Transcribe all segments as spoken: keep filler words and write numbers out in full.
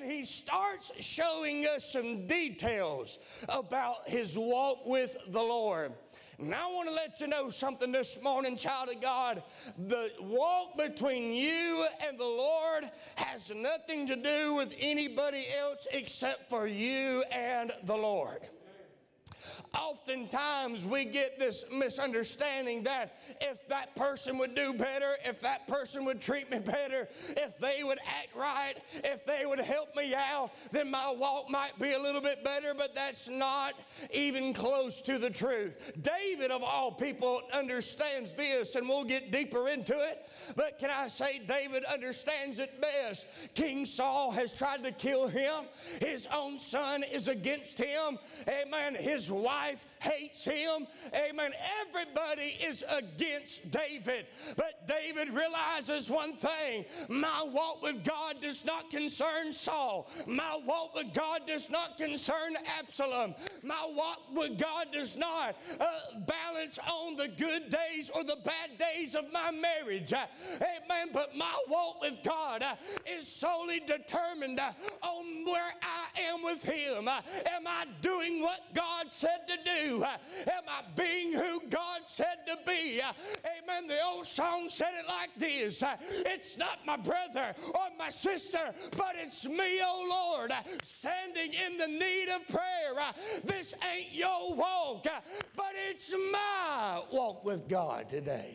and he starts showing us some details about his walk with the Lord. And I want to let you know something this morning, child of God. The walk between you and the Lord has nothing to do with anybody else except for you and the Lord. Oftentimes we get this misunderstanding that if that person would do better, if that person would treat me better, if they would act right, if they would help me out, then my walk might be a little bit better, but that's not even close to the truth. David, of all people, understands this, and we'll get deeper into it, but can I say David understands it best. King Saul has tried to kill him. His own son is against him. Amen. His wife hates him. Amen. Everybody is against David. But David realizes one thing. My walk with God does not concern Saul. My walk with God does not concern Absalom. My walk with God does not uh, balance on the good days or the bad days of my marriage. Uh, amen. But my walk with God uh, is solely determined uh, on where I am with him. Uh, am I doing what God said to do? Uh, am I being who God said to be? Uh, amen. The old song said it like this. Uh, it's not my brother or my sister, but it's me, oh Lord, uh, standing in the need of prayer. Uh, this ain't your walk, uh, but it's my walk with God today.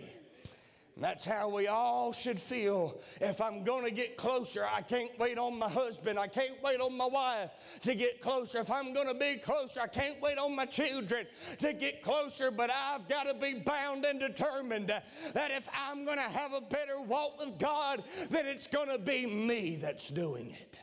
And that's how we all should feel. If I'm going to get closer, I can't wait on my husband. I can't wait on my wife to get closer. If I'm going to be closer, I can't wait on my children to get closer. But I've got to be bound and determined that if I'm going to have a better walk with God, then it's going to be me that's doing it.